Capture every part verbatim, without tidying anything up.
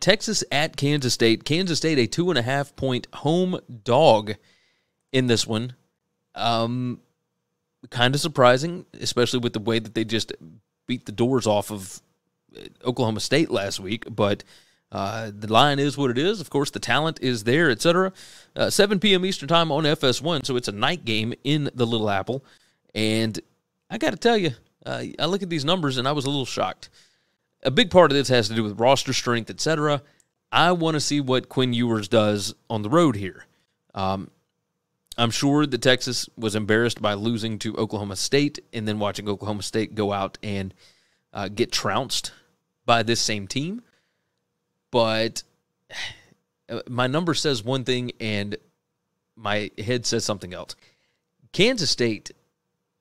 Texas at Kansas State. Kansas State, a two and a half point home dog in this one. Um, kind of surprising, especially with the way that they just beat the doors off of Oklahoma State last week. But uh, the line is what it is. Of course, the talent is there, et cetera. Uh, seven p m Eastern time on F S one, so it's a night game in the Little Apple. And I got to tell you, uh, I look at these numbers, and I was a little shocked. A big part of this has to do with roster strength, et cetera. I want to see what Quinn Ewers does on the road here. Um, I'm sure that Texas was embarrassed by losing to Oklahoma State and then watching Oklahoma State go out and uh, get trounced by this same team. But my number says one thing and my head says something else. Kansas State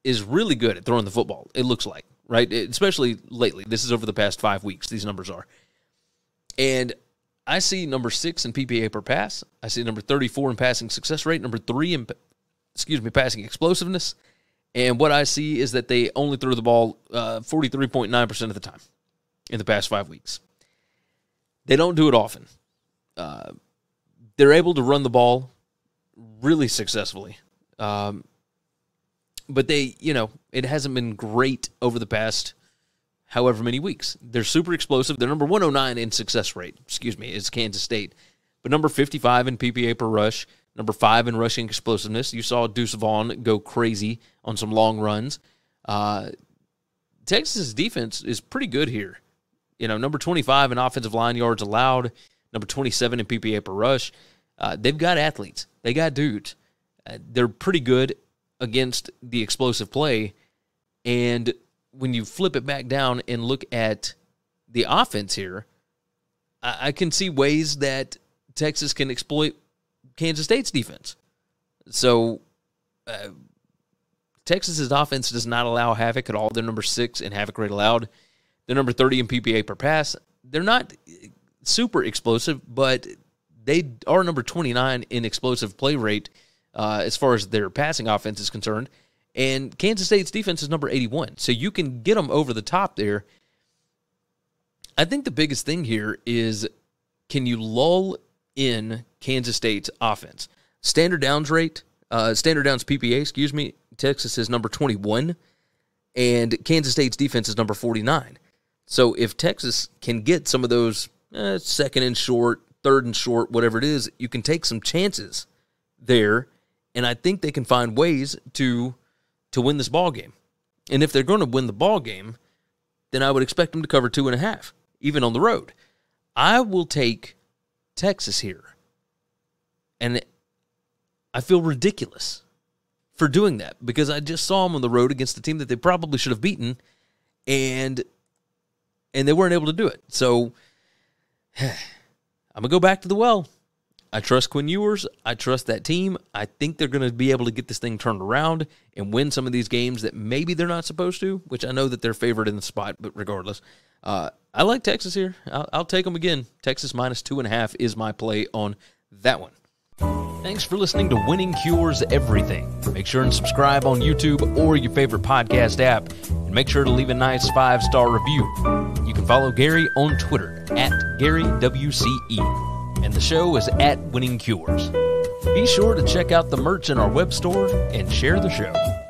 is really good at throwing the football, it looks like. Right, especially lately. This is over the past five weeks, these numbers are. And I see number six in P P A per pass. I see number thirty-four in passing success rate, number three in, excuse me, passing explosiveness. And what I see is that they only threw the ball uh, forty-three point nine percent of the time in the past five weeks. They don't do it often. Uh, they're able to run the ball really successfully. Um But they, you know, it hasn't been great over the past however many weeks. They're super explosive. They're number one oh nine in success rate, excuse me, is Kansas State. But number fifty-five in P P A per rush, number five in rushing explosiveness. You saw Deuce Vaughn go crazy on some long runs. Uh, Texas' defense is pretty good here. You know, number twenty-five in offensive line yards allowed, number twenty-seven in P P A per rush. Uh, they've got athletes. They got dudes. Uh, they're pretty good against the explosive play, and when you flip it back down and look at the offense here, I, I can see ways that Texas can exploit Kansas State's defense. So uh, Texas's offense does not allow havoc at all. They're number six in havoc rate allowed. They're number thirty in P P A per pass. They're not super explosive, but they are number twenty-nine in explosive play rate Uh, as far as their passing offense is concerned. And Kansas State's defense is number eighty-one. So you can get them over the top there. I think the biggest thing here is, can you lull in Kansas State's offense? Standard downs rate, uh, standard downs P P A, excuse me, Texas is number twenty-one, and Kansas State's defense is number forty-nine. So if Texas can get some of those eh, second and short, third and short, whatever it is, you can take some chances there. And I think they can find ways to to win this ball game. And if they're going to win the ball game, then I would expect them to cover two and a half, even on the road. I will take Texas here. And I feel ridiculous for doing that because I just saw them on the road against the team that they probably should have beaten, and and they weren't able to do it. So I'm going to go back to the well. I trust Quinn Ewers. I trust that team. I think they're going to be able to get this thing turned around and win some of these games that maybe they're not supposed to, which I know that they're favored in the spot, but regardless. Uh, I like Texas here. I'll, I'll take them again. Texas minus two and a half is my play on that one. Thanks for listening to Winning Cures Everything. Make sure and subscribe on YouTube or your favorite podcast app, and make sure to leave a nice five-star review. You can follow Gary on Twitter, at Gary W C E. And the show is at Winning Cures. Be sure to check out the merch in our web store and share the show.